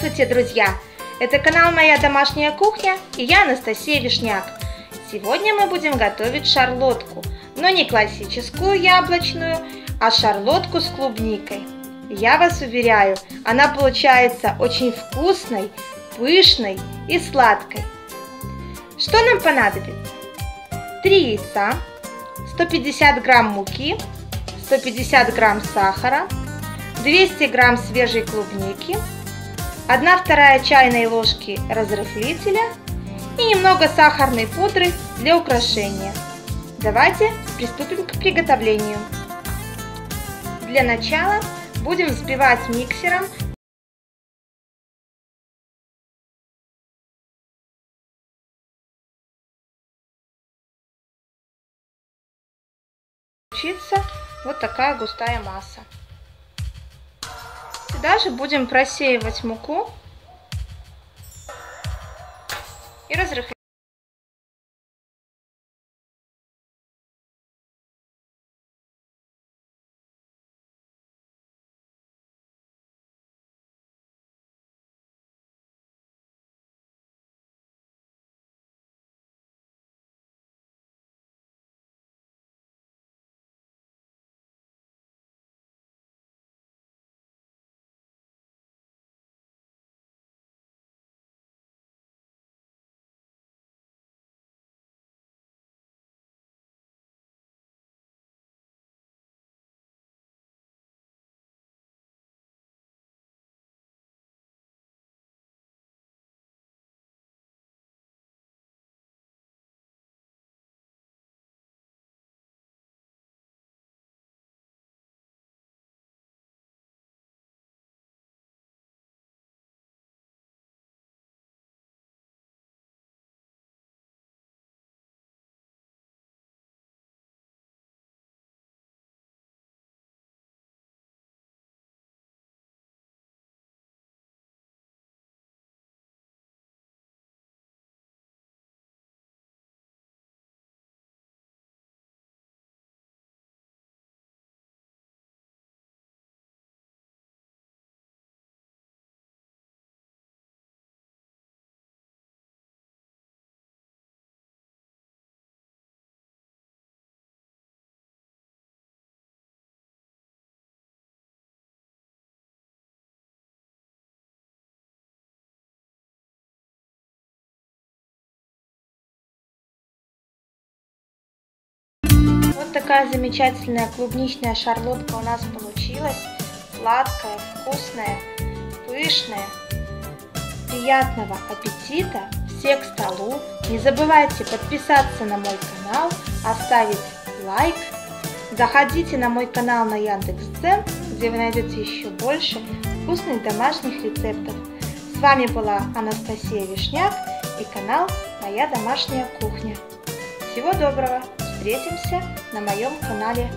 Здравствуйте, друзья! Это канал «Моя домашняя кухня» и я, Анастасия Вишняк. Сегодня мы будем готовить шарлотку, но не классическую яблочную, а шарлотку с клубникой. Я вас уверяю, она получается очень вкусной, пышной и сладкой. Что нам понадобится? 3 яйца, 150 грамм муки, 150 грамм сахара, 200 грамм свежей клубники, 1/2 чайной ложки разрыхлителя и немного сахарной пудры для украшения. Давайте приступим к приготовлению. Для начала будем взбивать миксером вот такая густая масса. Сюда же будем просеивать муку и разрыхлять. Вот такая замечательная клубничная шарлотка у нас получилась. Сладкая, вкусная, пышная. Приятного аппетита! Все к столу! Не забывайте подписаться на мой канал, оставить лайк. Заходите на мой канал на Яндекс.Дзен, где вы найдете еще больше вкусных домашних рецептов. С вами была Анастасия Вишняк и канал «Моя домашняя кухня». Всего доброго! Встретимся на моем канале.